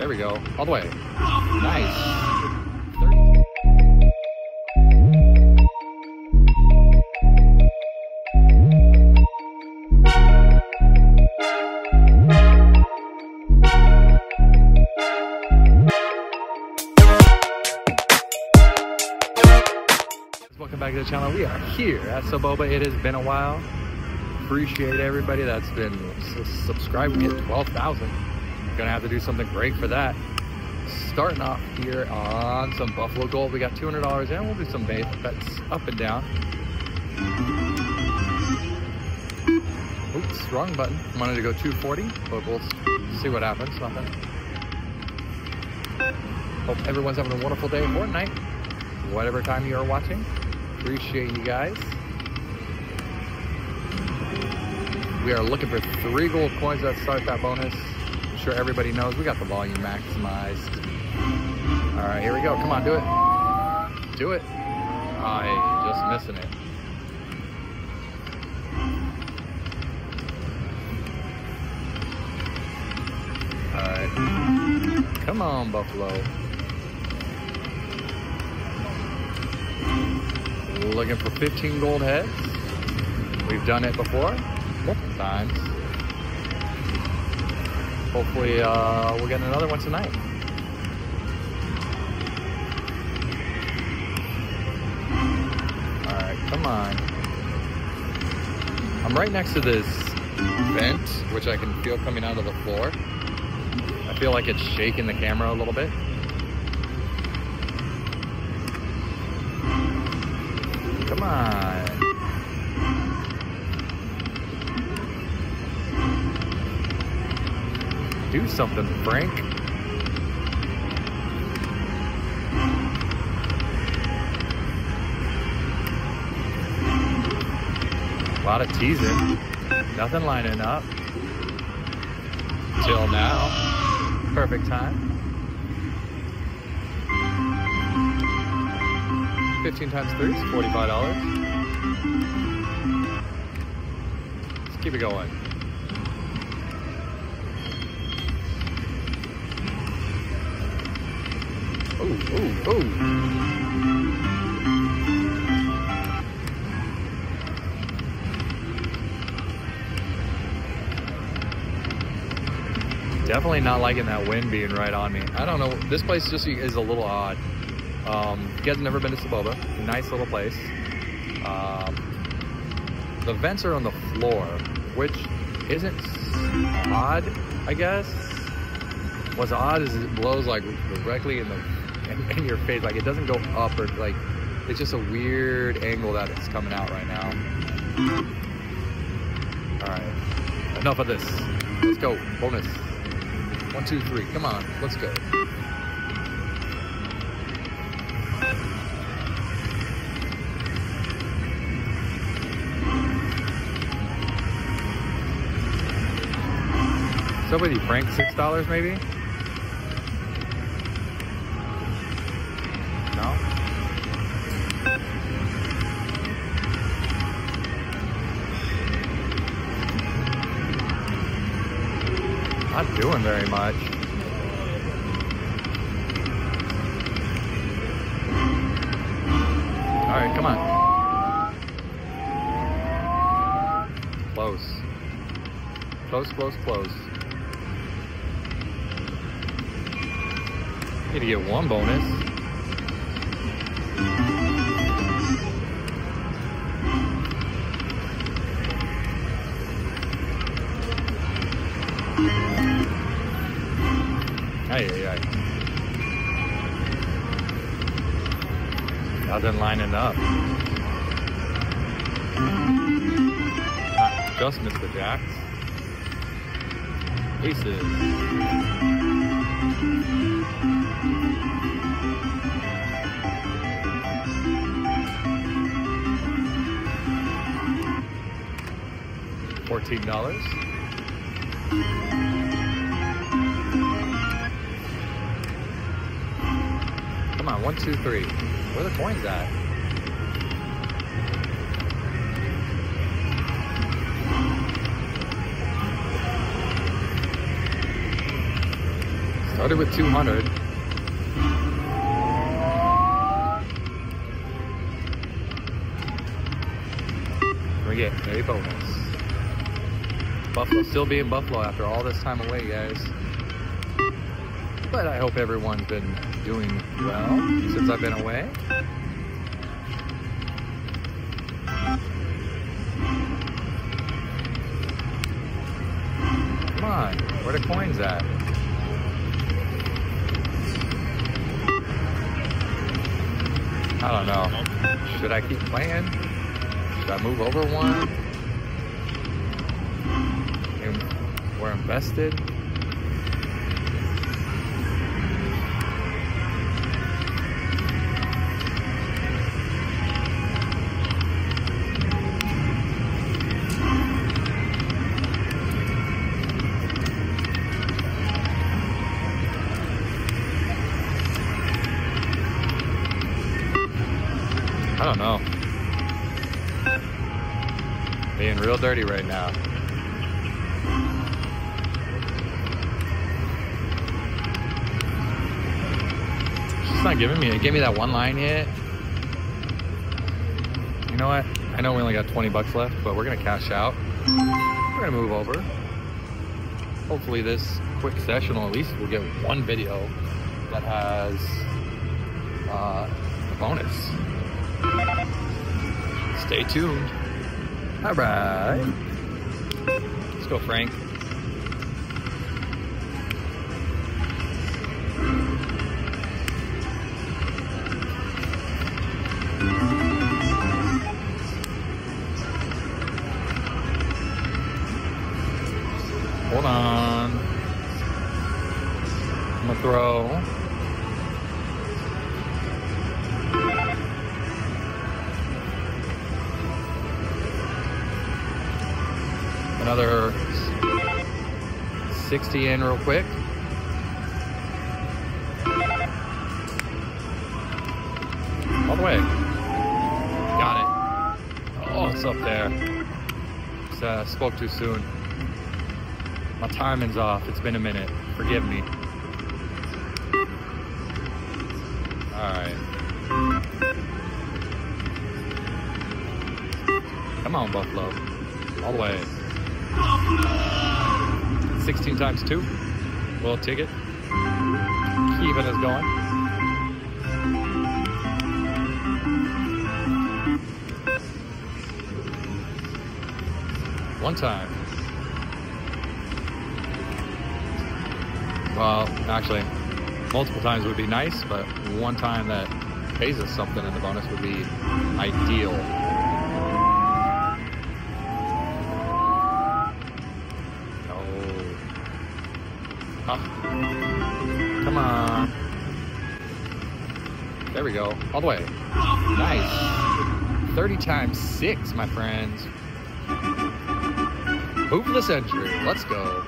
There we go. All the way. Nice. Welcome back to the channel. We are here at Soboba. It has been a while. Appreciate everybody that's been subscribing. We hit 12,000. Gonna have to do something great for that. Starting off here on some Buffalo Gold. We got $200 and we'll do some bets up and down. Oops, wrong button. I wanted to go 240, but we'll see what happens. Nothing. Hope everyone's having a wonderful day or night, whatever time you are watching. Appreciate you guys. We are looking for 3 gold coins that start that bonus. I'm sure everybody knows we got the volume maximized. All right, here we go. Come on, do it. Do it. I just missing it. All right. Come on, Buffalo. Looking for 15 gold heads. We've done it before, multiple times. Hopefully we'll get another one tonight. All right, come on. I'm right next to this vent, which I can feel coming out of the floor. I feel like it's shaking the camera a little bit. Come on. Do something, Frank. A lot of teasing. Nothing lining up. Till now. Perfect time. 15 times 3 is $45. Let's keep it going. Oh, oh, oh. Definitely not liking that wind being right on me. I don't know. This place just is a little odd. You guys have never been to Soboba. Nice little place. The vents are on the floor, which isn't odd, I guess. What's odd is it blows like directly in your face. Like it doesn't go up or like, it's just a weird angle that it's coming out right now. All right, enough of this. Let's go, bonus. 1, 2, 3, come on, let's go. Somebody Frank $6 maybe? No? Not doing very much. Alright, come on. Close. Close, close, close. Need to get one bonus. Ay, ay, ay. Nothing lining up. Ah, just missed the jacks. Aces. $14. Come on, 1, 2, 3. Where are the coins at? Started with 200. We get a bonus. Buffalo still being Buffalo after all this time away, guys. But I hope everyone's been doing well since I've been away. Come on, where the coins at? I don't know. Should I keep playing? Should I move over one? And we're invested. I don't know. Being real dirty right now. It's just not giving me it. Give me that one line hit. You know what? I know we only got 20 bucks left, but we're gonna cash out. We're gonna move over. Hopefully this quick session, or at least we'll get one video that has a bonus. Stay tuned. All right. Let's go, Frank. Hold on. I'm gonna throw. Another 60 in real quick. All the way. Got it. Oh, it's up there. Just, spoke too soon. My timing's off. It's been a minute. Forgive me. All right. Come on, Buffalo. All the way. 16 times 2. We'll take it. Keeping us going. One time. Well, actually, multiple times would be nice, but one time that pays us something in the bonus would be ideal. Come on. There we go. All the way. Nice. 30 times 6, my friends. Hoop of the century. Let's go.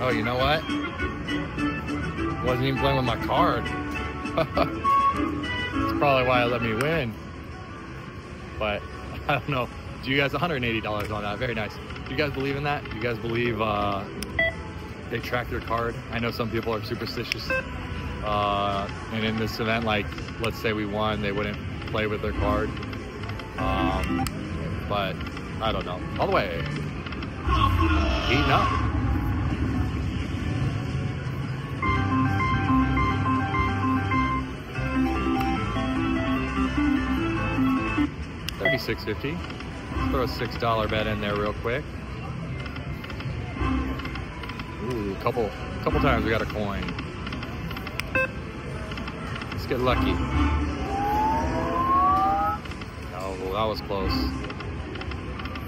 Oh, you know what? Wasn't even playing with my card. That's probably why it let me win. But I don't know. Do you guys $180 on that? Very nice. Do you guys believe in that? Do you guys believe they track your card? I know some people are superstitious. And in this event, like, let's say we won, they wouldn't play with their card. But I don't know. All the way. Eating up. $36.50. Throw a $6 bet in there real quick. Ooh, couple times we got a coin. Let's get lucky. Oh, that was close.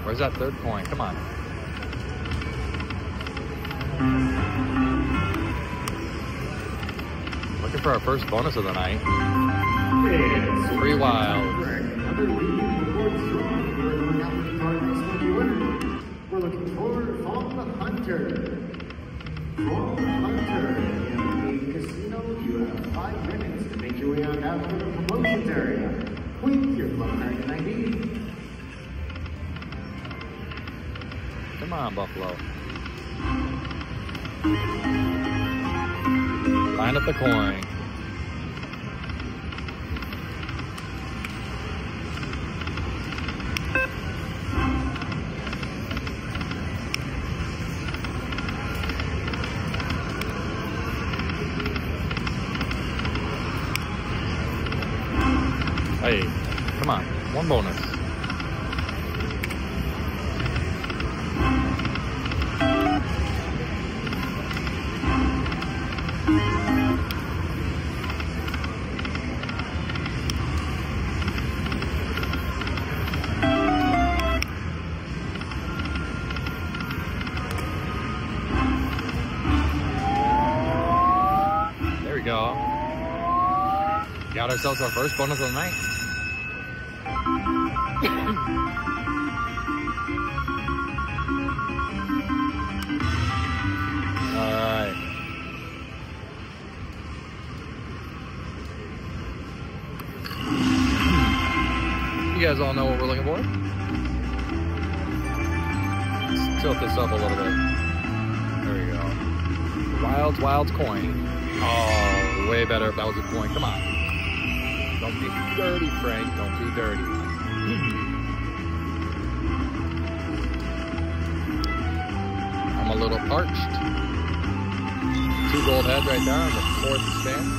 Where's that third coin? Come on. Looking for our first bonus of the night. It's free wild. We're looking forward from the hunter. From the hunter in the casino, you have 5 minutes to make your way on out to the promotions area with your Buffalo ID. Come on, Buffalo. Line up the coin. Hey, come on, one bonus. There we go. Got ourselves our first bonus of the night. You guys all know what we're looking for. Let's tilt this up a little bit. There we go. Wild coin. Oh, way better if that was a coin. Come on. Don't be dirty, Frank. Don't be dirty. I'm a little parched. 2 gold heads right there on the 4th stand.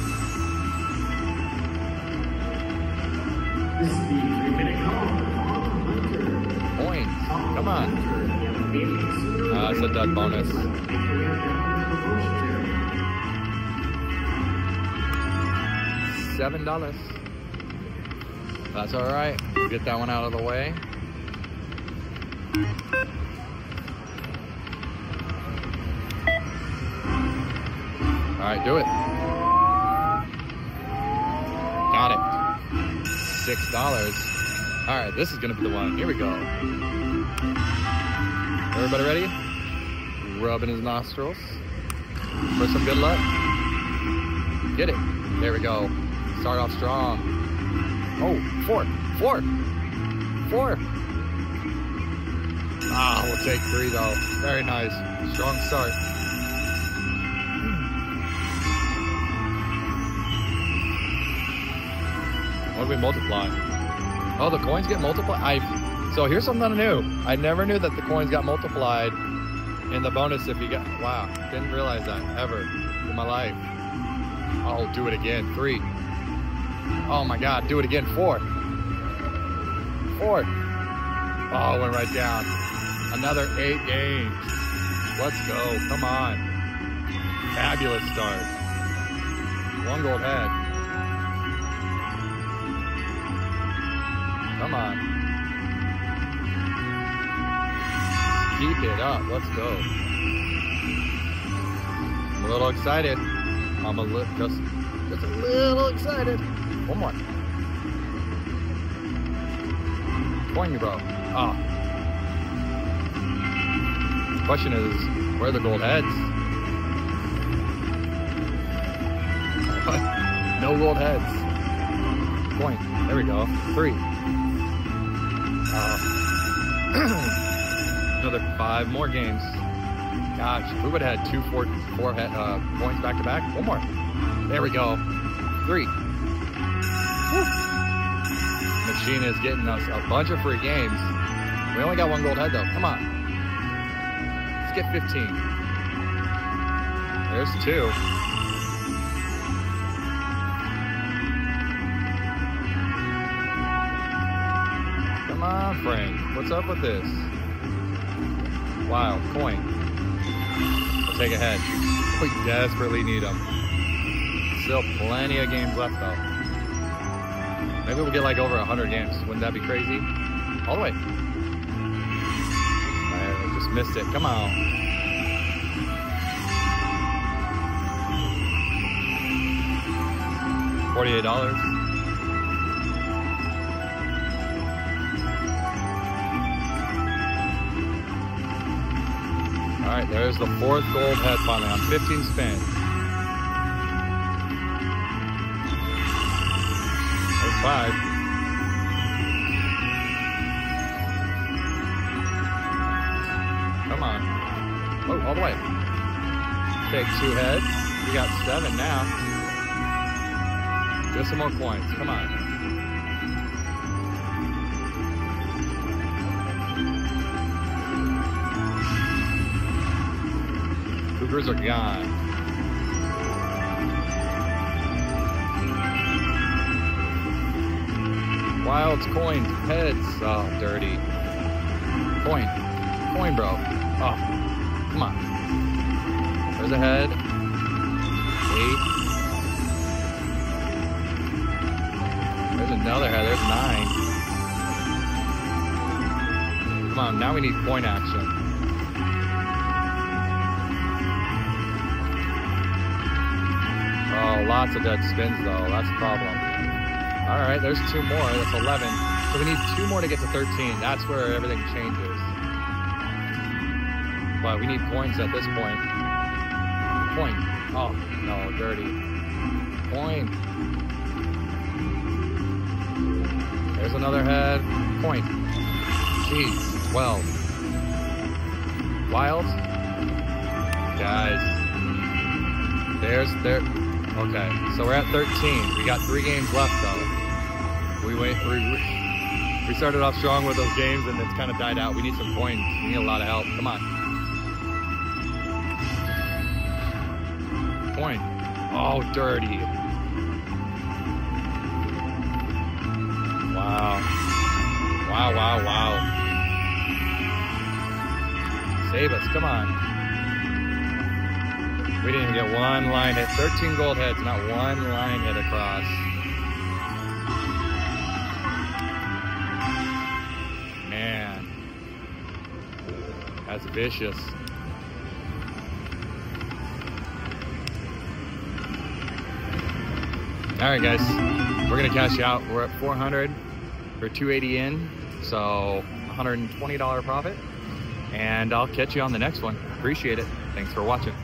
Points. Come on. That's a dead bonus. $7. That's alright. Get that one out of the way. Alright, do it. Got it. $6. All right, this is gonna be the one. Here we go. Everybody ready? Rubbing his nostrils for some good luck. Get it. There we go. Start off strong. Oh, 4, 4, 4. Ah, we'll take 3 though. Very nice. Strong start. What do we multiply? Oh, the coins get multiplied. So here's something new. I never knew that the coins got multiplied in the bonus if you got. Wow, didn't realize that ever in my life. Oh, do it again. 3. Oh my God, do it again. 4. 4. Oh, went right down. Another 8 games. Let's go. Come on. Fabulous start. 1 gold head. Come on. Keep it up. Let's go. I'm a little excited. I'm a little, just a little excited. One more. Coin, bro. Ah. The question is, where are the gold heads? No gold heads. Coin. There we go. 3. Another 5 more games. Gosh, if we would have had 2 4 points back to back. One more. There we go. 3. Woo. Machine is getting us a bunch of free games. We only got 1 gold head though. Come on. Let's get 15. There's 2. Frank, what's up with this? Wow, coin. We'll take a head. We desperately need them. Still plenty of games left though. Maybe we'll get like over 100 games. Wouldn't that be crazy? All the way. I just missed it. Come on. $48. All right, there's the 4th gold head finally on 15 spins. There's 5. Come on. Oh, all the way. Take two heads. We got seven now. Get some more coins. Come on. Cougars are gone. Wilds, coins, heads. Oh, dirty. Coin. Coin, bro. Oh, come on. There's a head. Eight. There's another head. There's nine. Come on, now we need coin action. Oh, lots of dead spins, though. That's a problem. All right, there's two more. That's 11. So we need two more to get to 13. That's where everything changes. But we need coins at this point. Coin. Oh, no, dirty. Coin. There's another head. Coin. Jeez, 12. Wild. Guys. There's. Okay, so we're at 13. We got 3 games left, though. We started off strong with those games, and it's kind of died out. We need some coins. We need a lot of help. Come on. Coin. Oh, dirty. Wow. Wow, wow, wow. Save us. Come on. We didn't even get one line hit. 13 gold heads, not one line hit across. That's vicious. All right, guys, we're gonna cash out. We're at 400 for 280 in, so $120 profit. And I'll catch you on the next one. Appreciate it. Thanks for watching.